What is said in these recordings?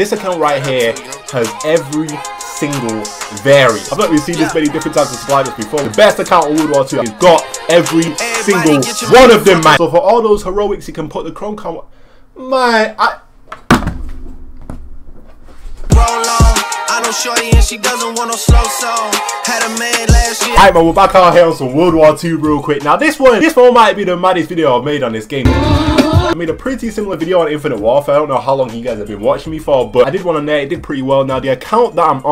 This account right here has every single variant. I've not really seen this many different types of sliders before. The best account of World War II has got every single one of them, man. So for all those heroics, you can put the chrome count. Man, Alright man, we're back out here on some World War II real quick. Now this one might be the maddest video I've made on this game. I made a pretty similar video on Infinite Warfare. I don't know how long you guys have been watching me for, but I did one on there. It did pretty well. Now the account I'm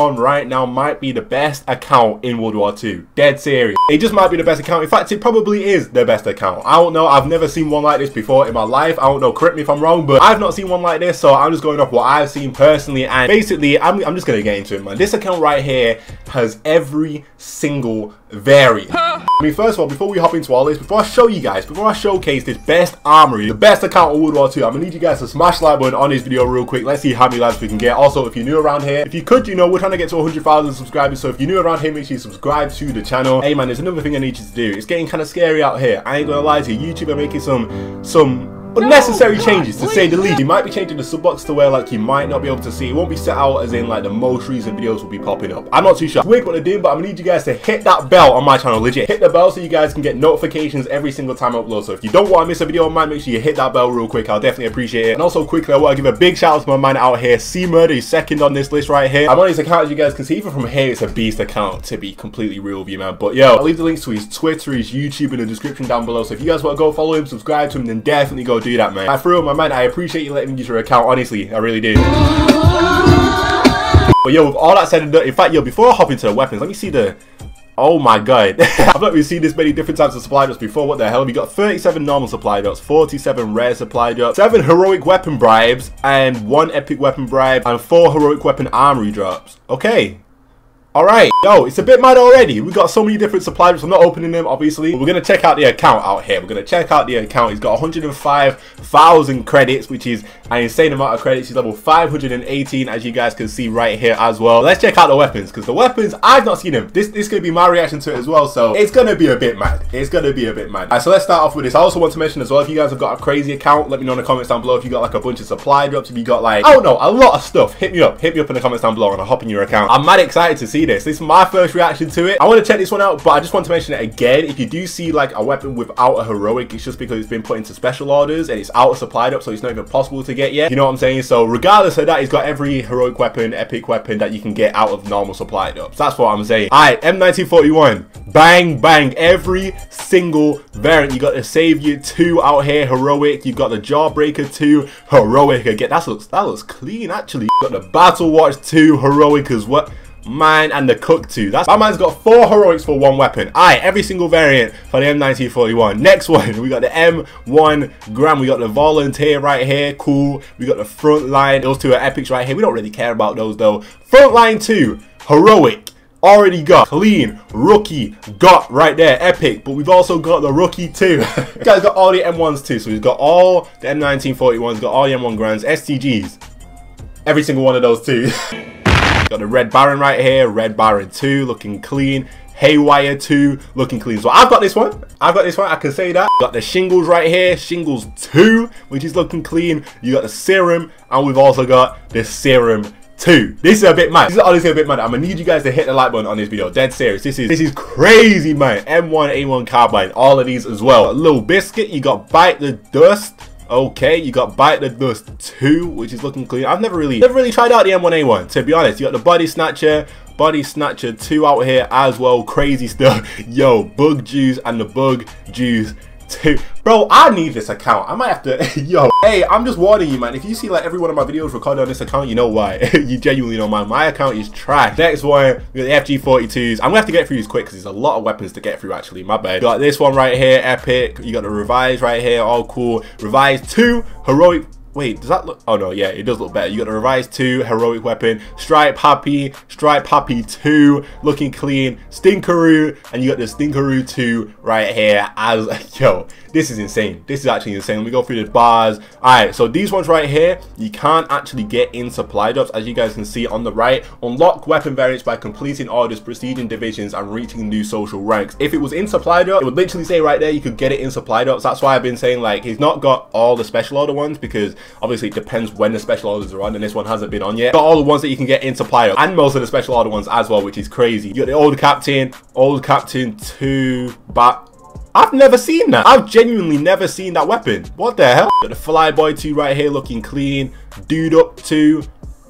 on right now might be the best account in World War II. Dead serious. It just might be the best account. In fact, it probably is the best account. I don't know. I've never seen one like this before in my life. I don't know. Correct me if I'm wrong, but I've not seen one like this, so I'm just going off what I've seen personally. And basically, I'm just going to get into it, man. This account right here has every single variant. I mean, first of all, before we hop into all this, before I show you guys, before I showcase this best armory, the best account of World War II, I'm gonna need you guys to smash the like button on this video real quick. Let's see how many likes we can get. Also, if you're new around here, if you could, you know, we're trying to get to 100,000 subscribers. So if you're new around here, make sure you subscribe to the channel. Hey man, there's another thing I need you to do. It's getting kind of scary out here. I ain't gonna lie to you. YouTube are making some unnecessary changes, to say the least. You might be changing the sub box to where, like, you might not be able to see. It won't be set out as in, like, the most recent videos will be popping up. I'm not too sure. It's weird what they're doing, but I'm gonna need you guys to hit that bell on my channel, legit. Hit the bell so you guys can get notifications every single time I upload. So if you don't want to miss a video of mine, make sure you hit that bell real quick. I'll definitely appreciate it. And also, quickly, I want to give a big shout out to my man out here, C-Murder. He's second on this list right here. I'm on his account, as you guys can see. Even from here, it's a beast account, to be completely real with you, man. But yo, I'll leave the links to his Twitter, his YouTube in the description down below. So if you guys want to go follow him, subscribe to him, then definitely go do that, man. For real, my man, I appreciate you letting me use your account. Honestly, I really do. But yo, with all that said and done, in fact, yo, before I hop into the weapons, let me see the... Oh my god. I've not really seen this many different types of supply drops before. What the hell? We got 37 normal supply drops, 47 rare supply drops, 7 heroic weapon bribes, and 1 epic weapon bribe, and 4 heroic weapon armory drops. Okay. Alright, yo, it's a bit mad already. We've got so many different supply drops. I'm not opening them, obviously. But we're going to check out the account out here. We're going to check out the account. He's got 105,000 credits, which is an insane amount of credits. He's level 518, as you guys can see right here as well. Let's check out the weapons, because the weapons, I've not seen them. This is going to be my reaction to it as well, so it's going to be a bit mad. It's going to be a bit mad. Alright, so let's start off with this. I also want to mention as well, if you guys have got a crazy account, let me know in the comments down below. If you got, like, a bunch of supply drops, if you got, like, I don't know, a lot of stuff, hit me up. Hit me up in the comments down below and I'll hop in your account. I'm mad excited to see this is my first reaction to it. I want to check this one out, but I just want to mention it again. If you do see, like, a weapon without a heroic, it's just because it's been put into special orders and it's out of supplied up, so it's not even possible to get yet. You know what I'm saying? So regardless of that, he's got every heroic weapon, epic weapon that you can get out of normal supplied ups. That's what I'm saying. All right, M1941, bang bang, every single variant. You got the Savior 2 out here, heroic. You've got the Jawbreaker 2, heroic again. That looks clean, actually. You've got the Battle Watch 2, heroic as well. Mine and the Cook 2. That's my man's got 4 heroics for 1 weapon. Alright, every single variant for the M1941. Next one, we got the M1 Garand. We got the Volunteer right here. Cool. We got the Frontline. Those 2 are epics right here. We don't really care about those though. Frontline 2, heroic. Already got clean. Rookie got right there, epic. But we've also got the Rookie 2. Guy's got all the M1s too. So he's got all the M1941s, got all the M1 Garands, STGs. Every single one of those too. Got the Red Baron right here, Red Baron 2, looking clean. Haywire 2, looking clean. So I've got this one. I've got this one, I can say that. Got the Shingles right here, Shingles 2, which is looking clean. You got the Serum, and we've also got the Serum 2. This is a bit mad. This is honestly a bit mad. I'm gonna need you guys to hit the like button on this video. Dead serious. This is crazy, man. M1A1 Carbine, all of these as well. Little Biscuit, you got Bite the Dust. Okay, you got Bite the Dust 2, which is looking clean. I've never really tried out the M1A1, to be honest. You got the Body Snatcher 2 out here as well. Crazy stuff. Yo, Bug Juice and the Bug Juice 2. Bro, I need this account. I might have to... Yo. Hey, I'm just warning you, man. If you see, like, every one of my videos recorded on this account, you know why. You genuinely know, man. My account is trash. Next one, we got the FG42s. I'm going to have to get through these quick because there's a lot of weapons to get through, actually. My bad. You got this one right here, epic. You got the Revise right here, all cool. Revise 2, heroic... Wait, does that look... Oh, no, yeah, it does look better. You got the Revise 2, heroic weapon. Stripe Happy 2, looking clean. Stinkaroo, and you got the Stinkaroo 2 right here as... Yo, this is insane. This is actually insane. Let me go through the bars. Alright, so these ones right here, you can't actually get in supply drops, as you guys can see on the right. Unlock weapon variants by completing orders, proceeding divisions, and reaching new social ranks. If it was in supply drops, it would literally say right there you could get it in supply drops. That's why I've been saying, like, he's not got all the special order ones, because... Obviously, it depends when the special orders are on, and this one hasn't been on yet. Got all the ones that you can get in supply, and most of the special order ones as well, which is crazy. You got the Old Captain 2, but I've never seen that. I've genuinely never seen that weapon. What the hell? Got the Fly Boy 2 right here looking clean. Dude Up 2.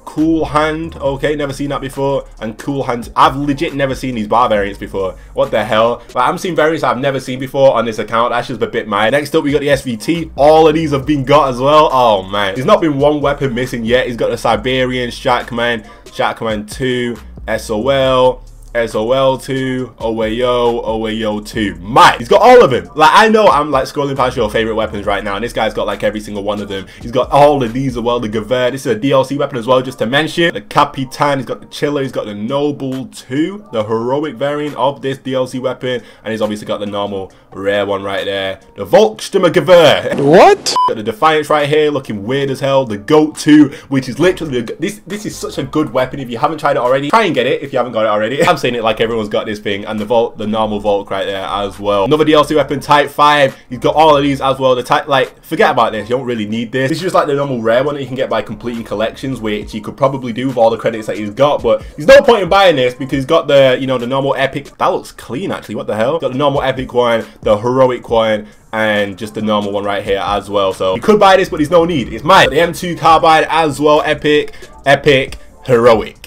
Cool Hand, okay, never seen that before. And Cool Hands, I've legit never seen these bar variants before. What the hell? But I'm seeing variants I've never seen before on this account. That's just a bit mad. Next up, we got the SVT. All of these have been got as well. Oh man, there's not been one weapon missing yet. He's got the Siberian, Shackman, Shackman 2, SOL, SOL 2, OAO, OAO 2. Mate, he's got all of them. Like, I know I'm like scrolling past your favorite weapons right now, and this guy's got like every single one of them. He's got all of these as well. The Gewehr, this is a DLC weapon as well, just to mention. The Capitan, he's got the Chiller, he's got the Noble 2, the heroic variant of this DLC weapon, and he's obviously got the normal rare one right there. The Volkssturmgewehr. What? Got the Defiance right here, looking weird as hell. The GOAT 2, which is literally this is such a good weapon. If you haven't tried it already, try and get it if you haven't got it already. I'm saying it like everyone's got this thing. And the Vault, the normal Vault right there as well. Another DLC weapon, Type 5. You've got all of these as well. The type, like, forget about this. You don't really need this. This is just like the normal rare one that you can get by completing collections, which you could probably do with all the credits that he's got. But there's no point in buying this because he's got the, you know, the normal epic. That looks clean actually. What the hell? Got the normal epic one, the heroic one, and just the normal one right here as well. So you could buy this, but there's no need. It's mine. The M2 Carbine as well. Epic, epic, heroic.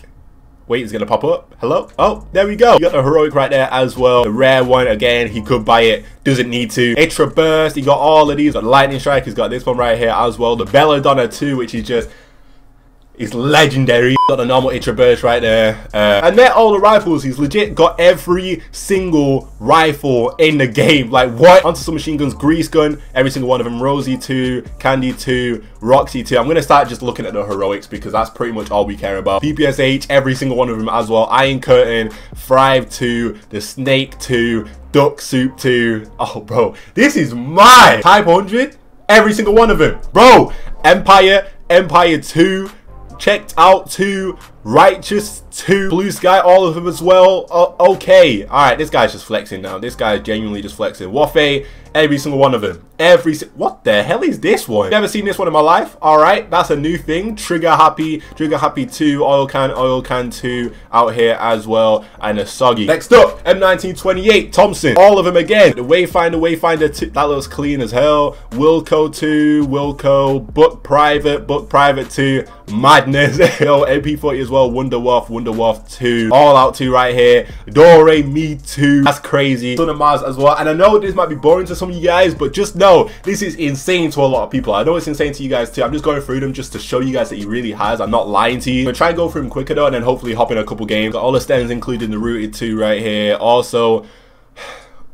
Wait, it's gonna pop up. Hello? Oh, there we go. You got the heroic right there as well. The rare one, again, he could buy it. Doesn't need to. A Traverse, he got all of these. The Lightning Strike, he's got this one right here as well. The Belladonna 2, which is just, it's legendary. Got the normal Itra Burst right there. And they're all the rifles. He's legit got every single rifle in the game. Like, what? Onto some machine guns. Grease Gun. Every single one of them. Rosie 2. Candy 2. Roxy 2. I'm going to start just looking at the heroics because that's pretty much all we care about. PPSH. Every single one of them as well. Iron Curtain. Thrive 2. The Snake 2. Duck Soup 2. Oh, bro. This is mine. Type 100. Every single one of them. Bro. Empire. Empire 2. Checked Out 2, Righteous 2, Blue Sky, all of them as well. Okay, all right, this guy's just flexing now. This guy's genuinely just flexing. Waffey, every single one of them. What the hell is this one? Never seen this one in my life. All right, that's a new thing. Trigger Happy 2, Oil Can 2 out here as well, and a Soggy. Next up, M1928 Thompson. All of them again. The Wayfinder 2, that looks clean as hell. Wilco 2, Wilco, Book Private 2, Madness. Oh, MP40 as well. Wonderwolf 2, All Out 2 right here. Dore Me 2, that's crazy. Son of Mars as well. And I know this might be boring to some of you guys, but just know this is insane to a lot of people. I know it's insane to you guys too. I'm just going through them just to show you guys that he really has. I'm not lying to you. I'm gonna try and go through them quicker though, and then hopefully hop in a couple games. Got all the stems, including the Rooted 2 right here. Also,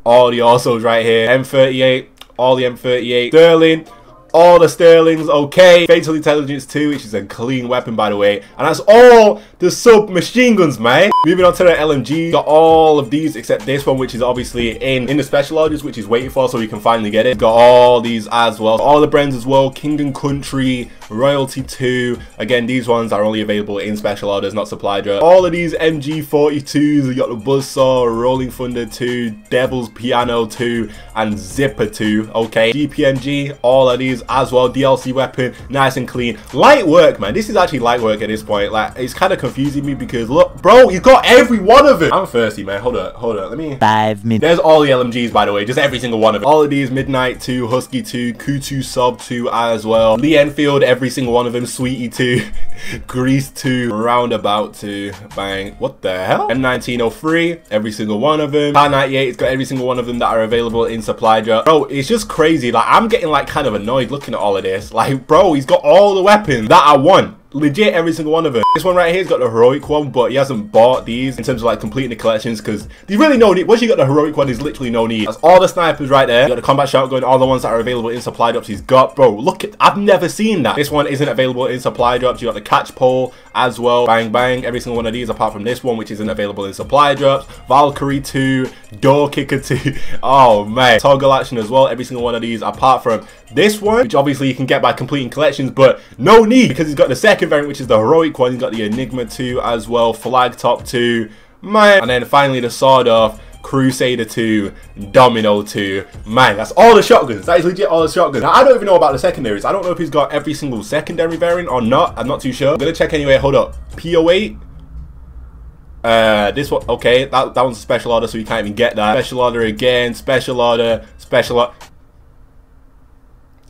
all the alsos right here. M38, all the M38. Sterling. All the Sterlings, okay. Fatal Intelligence 2, which is a clean weapon, by the way. And that's all the submachine guns, man. Moving on to the LMG. Got all of these except this one, which is obviously in the special orders, which he's waiting for, so he can finally get it. Got all these as well. All the brands as well. Kingdom Country, Royalty 2. Again, these ones are only available in special orders, not supply drop. All of these MG42s. We got the Buzzsaw, Rolling Thunder 2, Devil's Piano 2, and Zipper 2, okay. GPMG, all of these as well. DLC weapon, nice and clean. Light work, man. This is actually light work at this point. Like, it's kind of confusing me because look, bro, you got every one of them. I'm thirsty, man. Hold up, let me 5 minutes. There's all the LMGs, by the way, just every single one of them. All of these. Midnight 2, Husky 2, Kutu Sub 2 as well, Lee Enfield, every single one of them, Sweetie 2, Grease 2, Roundabout 2, bang. What the hell? M1903, every single one of them. R98, it's got every single one of them that are available in supply drop. Bro, it's just crazy. Like, I'm getting like kind of annoyed looking at all of this. Like, bro, he's got all the weapons that I want. Legit, every single one of them. This one right here has got the heroic one, but he hasn't bought these in terms of like completing the collections because there's really no need. Once you got the heroic one, there's literally no need. That's all the snipers right there. You got the combat shotgun, all the ones that are available in supply drops he's got. Bro, look at, I've never seen that. This one isn't available in supply drops. You got the catch pole as well. Bang, bang. Every single one of these apart from this one, which isn't available in supply drops. Valkyrie 2, Door Kicker 2. Oh, man. Toggle action as well. Every single one of these apart from this one, which obviously you can get by completing collections, but no need because he's got the second variant, which is the heroic one. He's got the Enigma 2 as well, Flag Top 2, man, and then finally the Sawed Off Crusader 2, Domino 2. Man, that's all the shotguns. That is legit all the shotguns. Now, I don't even know about the secondaries. I don't know if he's got every single secondary variant or not. I'm not too sure. I'm gonna check anyway. Hold up. PO8. This one. Okay, that one's a special order, so you can't even get that. Special order again. Special order. Special order.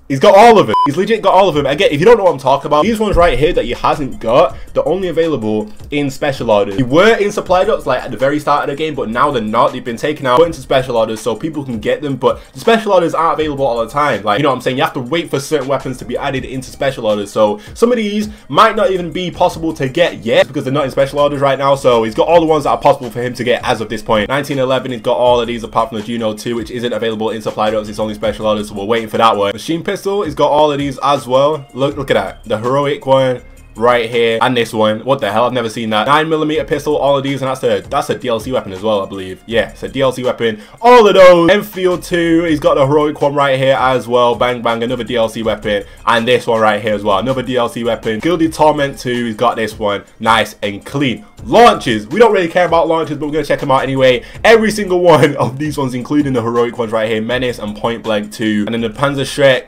He's got all of them. He's legit got all of them. Again, if you don't know what I'm talking about, these ones right here that he hasn't got, they're only available in special orders. They were in supply drops like at the very start of the game, but now they're not. They've been taken out, put into special orders so people can get them, but the special orders aren't available all the time. Like, you know what I'm saying? You have to wait for certain weapons to be added into special orders. So some of these might not even be possible to get yet because they're not in special orders right now. So he's got all the ones that are possible for him to get as of this point. 1911, he's got all of these apart from the Juno 2, which isn't available in supply drops. It's only special orders, so we're waiting for that one. Machine pistol. He's got all of these as well. Look at that. The heroic one right here and this one. What the hell? I've never seen that. 9mm pistol, all of these, and that's a DLC weapon as well, I believe. Yeah, it's a DLC weapon. All of those. Enfield 2, he's got the heroic one right here as well. Bang bang, another DLC weapon. And this one right here as well. Another DLC weapon. Gilded Torment 2, he's got this one. Nice and clean. Launches, we don't really care about launches, but we're gonna check them out anyway. Every single one of these ones, including the heroic ones right here, Menace and Point Blank 2, and then the Panzer Shrek.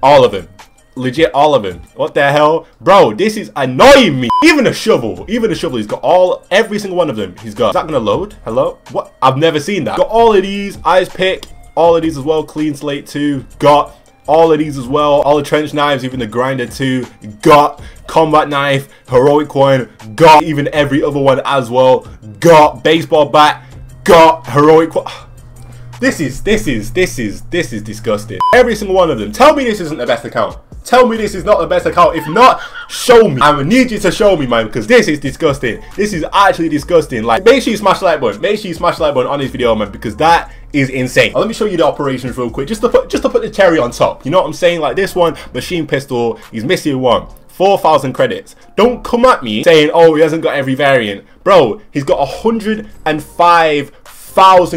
All of them. Legit all of them. What the hell? Bro, this is annoying me. Even a shovel. He's got every single one of them. He's got. Is that going to load? Hello? What? I've never seen that. Got all of these. Eyes pick. All of these as well. Clean slate 2. Got all of these as well. All the trench knives. Even the grinder 2. Got combat knife. Heroic one. Got even every other one as well. Got baseball bat. Got heroic one. This is disgusting. Every single one of them. Tell me this isn't the best account. Tell me this is not the best account. If not, show me. I need you to show me, man, because this is disgusting. This is actually disgusting. Like, make sure you smash the like button. Make sure you smash the like button on this video, man, because that is insane. Now, let me show you the operations real quick, just to put the cherry on top. You know what I'm saying? Like this one, machine pistol. He's missing one. 4,000 credits. Don't come at me saying, oh, he hasn't got every variant, bro. He's got 105,000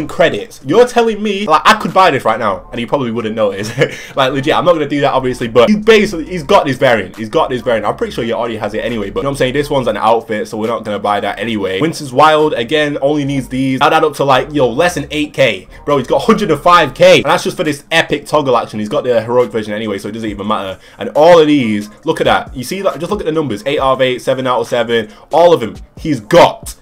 credits. You're telling me like I could buy this right now and he probably wouldn't notice. Like, legit, I'm not gonna do that obviously, but he's got this variant. I'm pretty sure he already has it anyway, but you know what I'm saying, this one's an outfit, so we're not gonna buy that anyway. Winston's Wild again, only needs these. I'd add up to like, yo, less than 8k, bro. He's got 105k, and that's just for this epic toggle action. He's got the heroic version anyway, so it doesn't even matter. And all of these, look at that. You see that? Just look at the numbers. 8 out of 8, 7 out of 7, all of them. He's got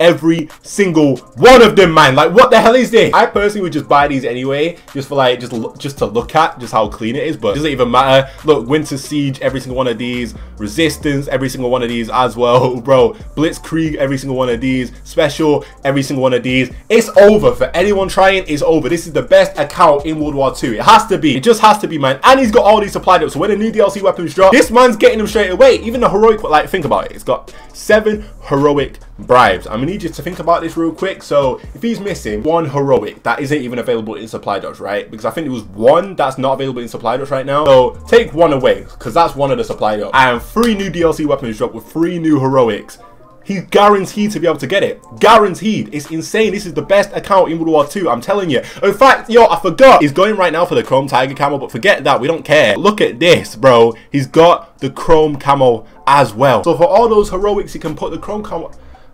every single one of them, man. Like, what the hell is this? I personally would just buy these anyway, just for like, just to look at, just how clean it is, but it doesn't even matter. Look, Winter Siege, every single one of these. Resistance, every single one of these as well, bro. Blitzkrieg, every single one of these. Special, every single one of these. It's over for anyone trying. It's over. This is the best account in World War II. It has to be. It just has to be, man. And he's got all these supplied up, so when the new DLC weapons drop, this man's getting them straight away. Even the heroic, like, think about it. It's got 7 heroic bribes. I'm gonna need you to think about this real quick. So if he's missing one heroic that isn't even available in supply drops, right? Because I think it was one that's not available in supply drops right now, so take one away because that's one of the supply drops, and 3 new DLC weapons drop with 3 new heroics. He's guaranteed to be able to get it. Guaranteed. It's insane. This is the best account in World War II, I'm telling you. In fact, yo, I forgot. He's going right now for the Chrome Tiger camo, but forget that. We don't care. Look at this, bro. He's got the Chrome camo as well. So for all those heroics, he can put the Chrome camo.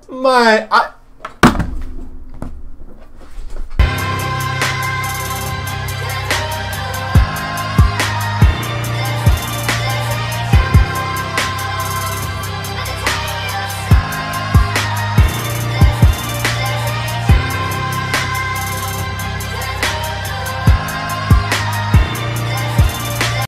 My, I...